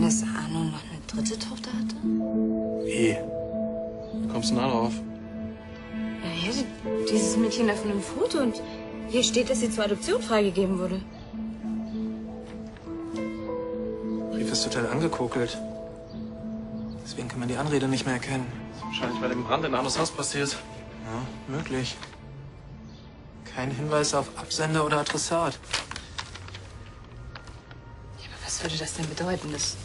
sein, dass Arno noch eine dritte Tochter hatte? Wie? Du kommst nah drauf. Ja, dieses Mädchen da von einem Foto und hier steht, dass sie zur Adoption freigegeben wurde. Der Brief ist total angekokelt. Deswegen kann man die Anrede nicht mehr erkennen. Das ist wahrscheinlich bei dem Brand in Arnos Haus passiert. Ja, möglich. Kein Hinweis auf Absender oder Adressat. Ja, aber was würde das denn bedeuten, dass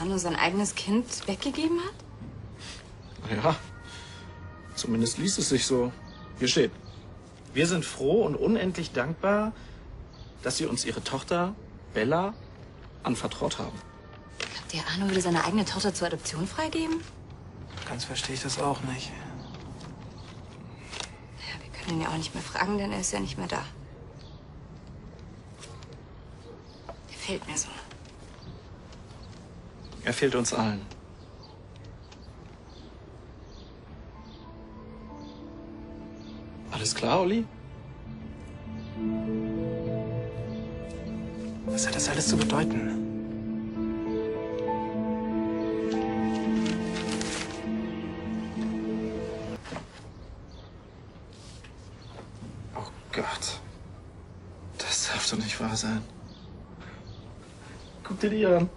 Arno sein eigenes Kind weggegeben hat? Ja, zumindest liest es sich so. Hier steht: Wir sind froh und unendlich dankbar, dass Sie uns Ihre Tochter Bella anvertraut haben. Glaubt ihr, Arno würde seine eigene Tochter zur Adoption freigeben? Ganz verstehe ich das auch nicht. Wir können ihn ja auch nicht mehr fragen, denn er ist ja nicht mehr da. Er fehlt mir so. Er fehlt uns allen. Alles klar, Olli? Was hat das alles zu bedeuten? Gott, das darf doch nicht wahr sein. Guck dir die an.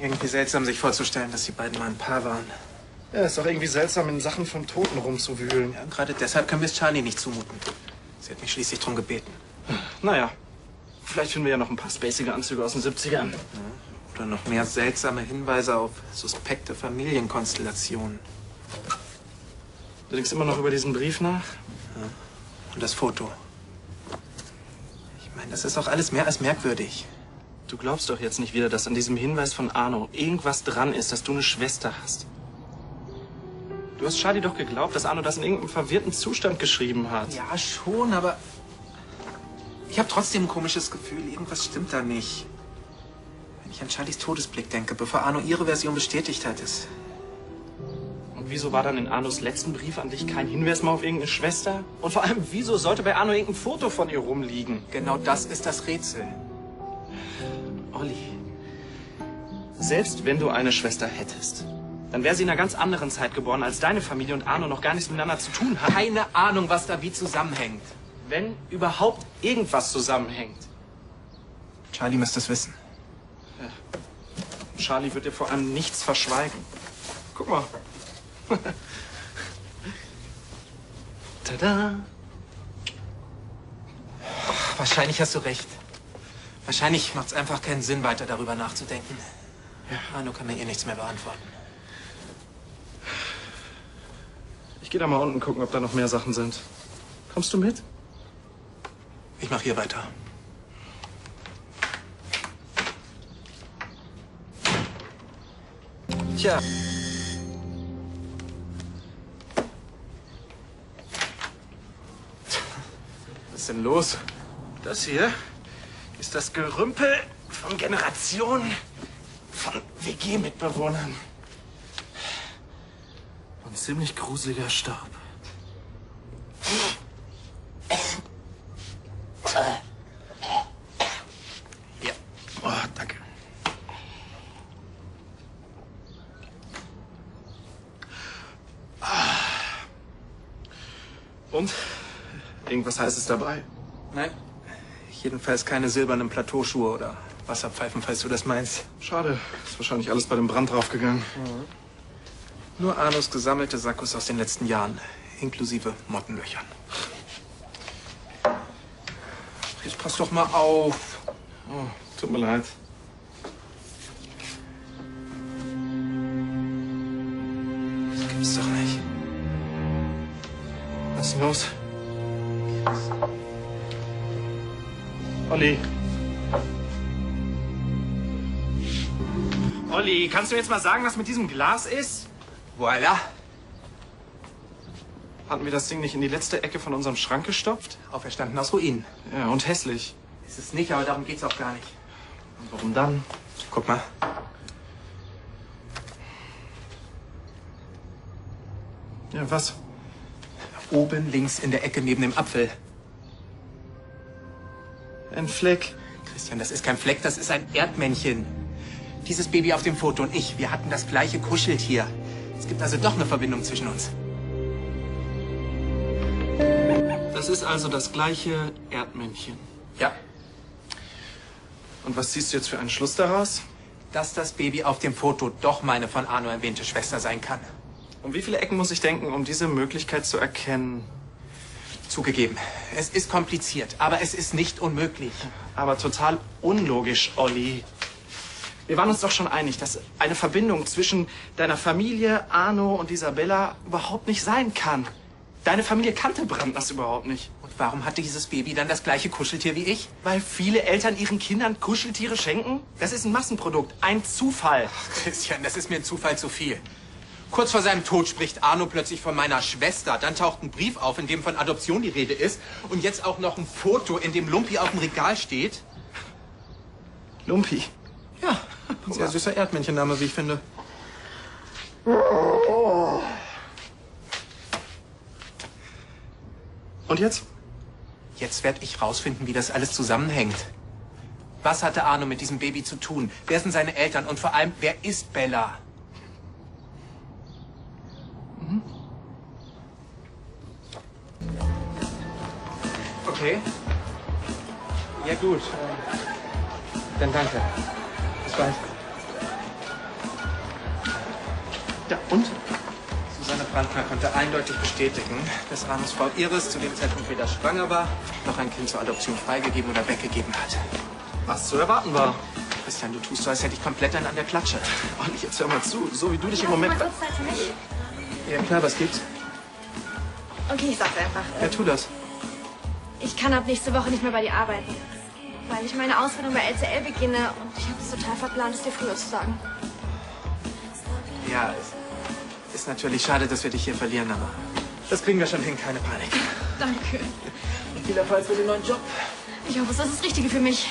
Irgendwie seltsam, sich vorzustellen, dass die beiden mal ein Paar waren. Ja, ist doch irgendwie seltsam, in Sachen von Toten rumzuwühlen. Ja, gerade deshalb können wir es Charlie nicht zumuten. Sie hat mich schließlich drum gebeten. Naja, vielleicht finden wir ja noch ein paar spacige Anzüge aus den 70ern. Ja, oder noch mehr seltsame Hinweise auf suspekte Familienkonstellationen. Du denkst immer noch über diesen Brief nach? Und das Foto. Ich meine, das ist auch alles mehr als merkwürdig. Du glaubst doch jetzt nicht wieder, dass an diesem Hinweis von Arno irgendwas dran ist, dass du eine Schwester hast. Du hast Charlie doch geglaubt, dass Arno das in irgendeinem verwirrten Zustand geschrieben hat. Ja, schon, aber ich habe trotzdem ein komisches Gefühl. Irgendwas stimmt da nicht. Wenn ich an Charlies Todesblick denke, bevor Arno ihre Version bestätigt hat, ist... Wieso war dann in Arnos letzten Brief an dich kein Hinweis mehr auf irgendeine Schwester? Und vor allem, wieso sollte bei Arno irgendein Foto von ihr rumliegen? Genau das ist das Rätsel. Olli, selbst wenn du eine Schwester hättest, dann wäre sie in einer ganz anderen Zeit geboren, als deine Familie und Arno noch gar nichts miteinander zu tun hatten. Keine Ahnung, was da wie zusammenhängt. Wenn überhaupt irgendwas zusammenhängt. Charlie müsste es wissen. Ja. Charlie wird dir vor allem nichts verschweigen. Guck mal. Tada! Wahrscheinlich hast du recht. Wahrscheinlich macht es einfach keinen Sinn, weiter darüber nachzudenken. Ja. Arno kann mir eh nichts mehr beantworten. Ich gehe da mal unten gucken, ob da noch mehr Sachen sind. Kommst du mit? Ich mache hier weiter. Tja. Was ist denn los? Das hier ist das Gerümpel von Generationen von WG-Mitbewohnern. Ein ziemlich gruseliger Staub. Ja, oh, danke. Und? Irgendwas Heißes dabei? Nein. Jedenfalls keine silbernen Plateauschuhe oder Wasserpfeifen, falls du das meinst. Schade. Ist wahrscheinlich alles bei dem Brand draufgegangen. Mhm. Nur Arnos gesammelte Sakkos aus den letzten Jahren, inklusive Mottenlöchern. Jetzt pass doch mal auf. Oh, tut mir leid. Das gibt's doch nicht. Was ist denn los? Olli. Olli, kannst du mir jetzt mal sagen, was mit diesem Glas ist? Voila. Hatten wir das Ding nicht in die letzte Ecke von unserem Schrank gestopft? Auferstanden aus Ruinen. Ja, und hässlich. Ist es nicht, aber darum geht's auch gar nicht. Und warum dann? Guck mal. Ja, was? Oben links in der Ecke neben dem Apfel. Ein Fleck. Christian, das ist kein Fleck, das ist ein Erdmännchen. Dieses Baby auf dem Foto und ich, wir hatten das gleiche Kuscheltier. Es gibt also doch eine Verbindung zwischen uns. Das ist also das gleiche Erdmännchen. Ja. Und was ziehst du jetzt für einen Schluss daraus? Dass das Baby auf dem Foto doch meine von Arno erwähnte Schwester sein kann. Um wie viele Ecken muss ich denken, um diese Möglichkeit zu erkennen? Zugegeben, es ist kompliziert, aber es ist nicht unmöglich. Aber total unlogisch, Olli. Wir waren uns doch schon einig, dass eine Verbindung zwischen deiner Familie, Arno und Isabella überhaupt nicht sein kann. Deine Familie kannte Brandners überhaupt nicht. Und warum hatte dieses Baby dann das gleiche Kuscheltier wie ich? Weil viele Eltern ihren Kindern Kuscheltiere schenken? Das ist ein Massenprodukt, ein Zufall. Ach, Christian, das ist mir ein Zufall zu viel. Kurz vor seinem Tod spricht Arno plötzlich von meiner Schwester. Dann taucht ein Brief auf, in dem von Adoption die Rede ist. Und jetzt auch noch ein Foto, in dem Lumpi auf dem Regal steht. Lumpi? Ja, ein sehr süßer Erdmännchenname, wie ich finde. Und jetzt? Jetzt werde ich rausfinden, wie das alles zusammenhängt. Was hatte Arno mit diesem Baby zu tun? Wer sind seine Eltern? Und vor allem, wer ist Bella? Okay. Ja gut. Dann danke. Bis bald. Ja, und? Susanne Brandner konnte eindeutig bestätigen, dass Arnos Frau Iris zu dem Zeitpunkt weder schwanger war, noch ein Kind zur Adoption freigegeben oder weggegeben hat. Was zu erwarten war. Christian, du tust so, als hätte ich komplett einen an der Klatsche. Und jetzt hör mal zu, so wie du dich im Moment... Ja klar, was gibt's? Okay, ich sag's einfach. Ja, tu das. Ich kann ab nächste Woche nicht mehr bei dir arbeiten, weil ich meine Ausbildung bei LCL beginne und ich habe es total verplant, es dir früher zu sagen. Ja, ist natürlich schade, dass wir dich hier verlieren, aber das kriegen wir schon hin, keine Panik. Danke. Und viel Erfolg für den neuen Job. Ich hoffe, es ist das Richtige für mich.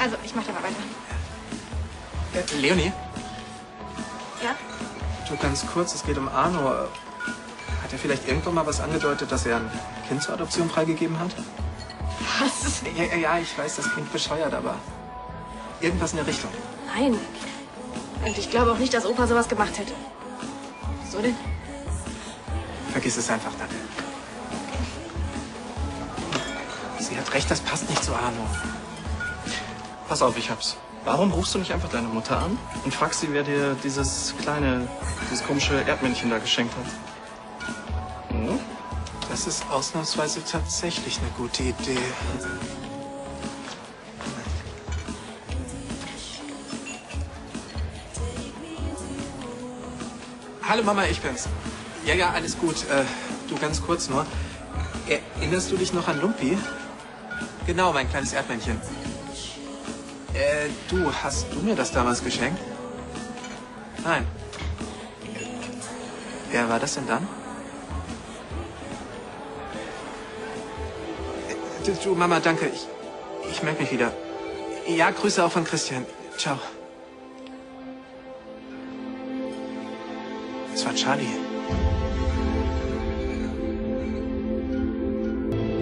Also, ich mache da mal weiter. Leonie? Ja? Du, ganz kurz, es geht um Arno. Hat er vielleicht irgendwann mal was angedeutet, dass er ein Kind zur Adoption freigegeben hat? Was? Ja, ich weiß, das klingt bescheuert, aber irgendwas in der Richtung. Nein. Und ich glaube auch nicht, dass Opa sowas gemacht hätte. Wieso denn? Vergiss es einfach, danke. Sie hat recht, das passt nicht zu Arno. Pass auf, ich hab's. Warum rufst du nicht einfach deine Mutter an und fragst sie, wer dir dieses komische Erdmännchen da geschenkt hat? Das ist ausnahmsweise tatsächlich eine gute Idee. Hallo Mama, ich bin's. Ja, alles gut. Du, ganz kurz nur. Erinnerst du dich noch an Lumpi? Genau, mein kleines Erdmännchen. Du, hast du mir das damals geschenkt? Nein. Wer war das denn dann? Du, Mama, danke. Ich merke mich wieder. Ja, Grüße auch von Christian. Ciao. Es war Charlie.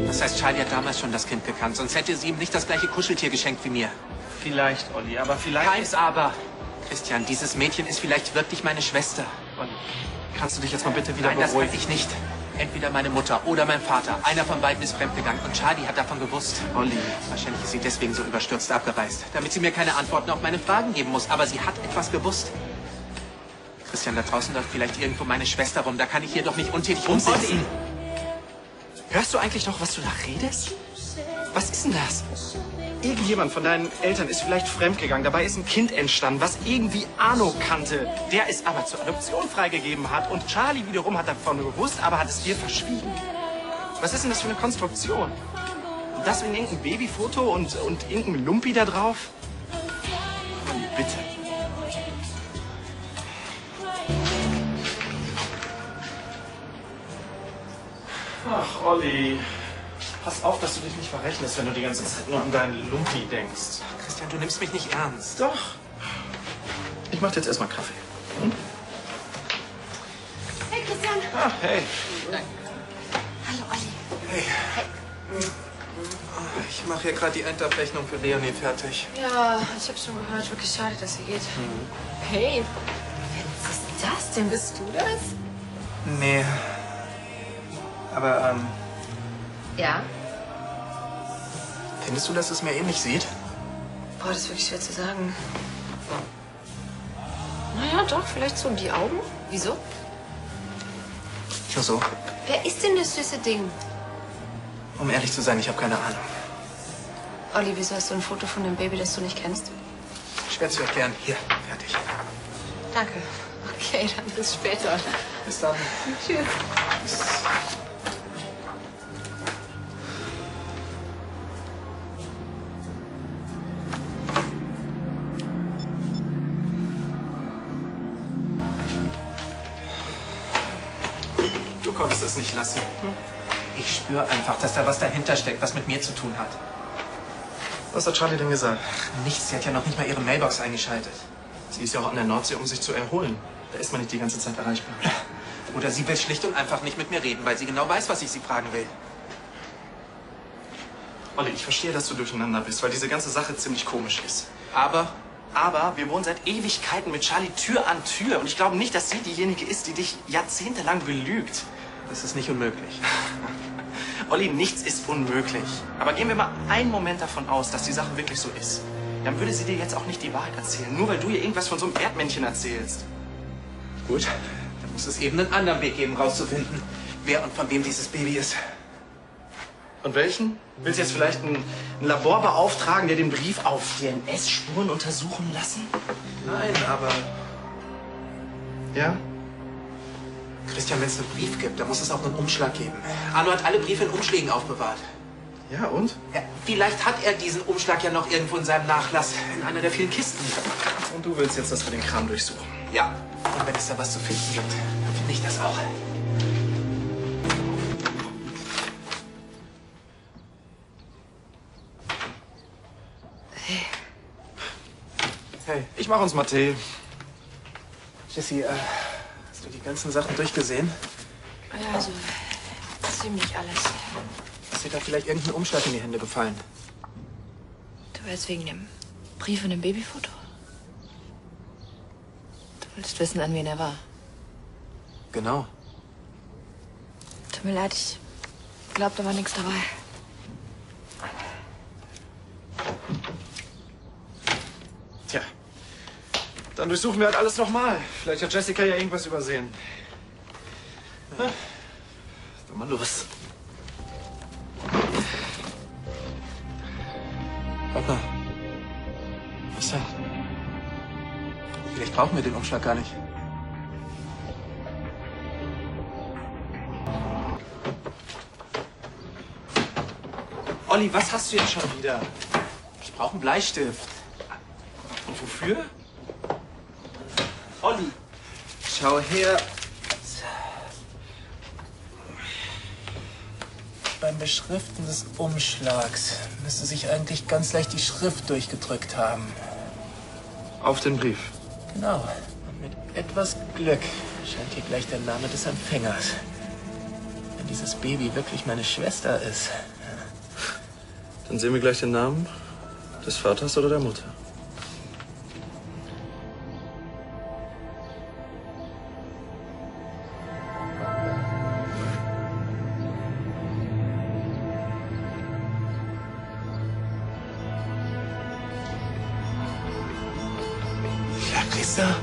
Das heißt, Charlie hat damals schon das Kind gekannt, sonst hätte sie ihm nicht das gleiche Kuscheltier geschenkt wie mir. Vielleicht, Olli, aber vielleicht... Keins aber! Christian, dieses Mädchen ist vielleicht wirklich meine Schwester. Olli, kannst du dich jetzt mal bitte wieder beruhigen? Nein, das will ich nicht. Entweder meine Mutter oder mein Vater. Einer von beiden ist fremdgegangen und Charlie hat davon gewusst. Olli. Wahrscheinlich ist sie deswegen so überstürzt abgereist, damit sie mir keine Antworten auf meine Fragen geben muss. Aber sie hat etwas gewusst. Christian, da draußen läuft vielleicht irgendwo meine Schwester rum. Da kann ich hier doch nicht untätig rumsitzen. Olli. Hörst du eigentlich noch, was du da redest? Was ist denn das? Irgendjemand von deinen Eltern ist vielleicht fremdgegangen. Dabei ist ein Kind entstanden, was irgendwie Arno kannte. Der ist aber zur Adoption freigegeben hat. Und Charlie wiederum hat davon gewusst, aber hat es dir verschwiegen. Was ist denn das für eine Konstruktion? Das in irgendeinem Babyfoto und irgendeinem Lumpi da drauf? Mann, bitte. Ach, Olli. Pass auf, dass du dich nicht verrechnest, wenn du die ganze Zeit nur an deinen Lumpi denkst. Ach, Christian, du nimmst mich nicht ernst. Doch. Ich mach dir jetzt erstmal Kaffee. Hm? Hey, Christian. Ah, hey. Hallo, Olli. Hey. Ich mache hier gerade die Endabrechnung für Leonie fertig. Ja, ich habe schon gehört. Wirklich schade, dass sie geht. Mhm. Hey, was ist das denn? Bist du das? Nee. Aber, ja? Findest du, dass es mir ähnlich sieht? Boah, das ist wirklich schwer zu sagen. Naja, doch, vielleicht so die Augen. Wieso? Nur so. Wer ist denn das süße Ding? Um ehrlich zu sein, ich habe keine Ahnung. Olli, wieso hast du ein Foto von dem Baby, das du nicht kennst? Schwer zu erklären. Hier, fertig. Danke. Okay, dann bis später. Bis dann. Tschüss. Bis. Du konntest es nicht lassen. Ich spüre einfach, dass da was dahinter steckt, was mit mir zu tun hat. Was hat Charlie denn gesagt? Nichts, sie hat ja noch nicht mal ihre Mailbox eingeschaltet. Sie ist ja auch an der Nordsee, um sich zu erholen. Da ist man nicht die ganze Zeit erreichbar. Oder sie will schlicht und einfach nicht mit mir reden, weil sie genau weiß, was ich sie fragen will. Olli, ich verstehe, dass du durcheinander bist, weil diese ganze Sache ziemlich komisch ist. Aber wir wohnen seit Ewigkeiten mit Charlie Tür an Tür. Und ich glaube nicht, dass sie diejenige ist, die dich jahrzehntelang belügt. Das ist nicht unmöglich. Olli, nichts ist unmöglich. Aber gehen wir mal einen Moment davon aus, dass die Sache wirklich so ist. Dann würde sie dir jetzt auch nicht die Wahrheit erzählen, nur weil du ihr irgendwas von so einem Erdmännchen erzählst. Gut, dann muss es eben einen anderen Weg geben, rauszufinden, wer und von wem dieses Baby ist. Und welchen? Willst du jetzt vielleicht ein Labor beauftragen, der den Brief auf DNS-Spuren untersuchen lassen? Nein, aber... Ja? Christian, wenn es einen Brief gibt, dann muss es auch einen Umschlag geben. Arno hat alle Briefe in Umschlägen aufbewahrt. Ja, und? Ja, vielleicht hat er diesen Umschlag ja noch irgendwo in seinem Nachlass, in einer der vielen Kisten. Und du willst jetzt, dass wir den Kram durchsuchen? Ja. Und wenn es da was zu finden gibt, dann finde ich das auch. Hey. Hey, ich mache uns mal Tee. Jessie, hast du die ganzen Sachen durchgesehen? Ja, also ziemlich alles. Ist dir da vielleicht irgendein Umschlag in die Hände gefallen? Du weißt, wegen dem Brief und dem Babyfoto? Du willst wissen, an wen er war. Genau. Tut mir leid, ich glaube, da war nichts dabei. Tja, dann durchsuchen wir halt alles nochmal. Vielleicht hat Jessica ja irgendwas übersehen. Na, dann mal los. Papa, was denn? Vielleicht brauchen wir den Umschlag gar nicht. Olli, was hast du jetzt schon wieder? Ich brauche einen Bleistift. Und wofür? Olli, schau her. Beim Beschriften des Umschlags müsste sich eigentlich ganz leicht die Schrift durchgedrückt haben. Auf den Brief? Genau. Und mit etwas Glück scheint hier gleich der Name des Empfängers. Wenn dieses Baby wirklich meine Schwester ist. Dann sehen wir gleich den Namen des Vaters oder der Mutter. Christa?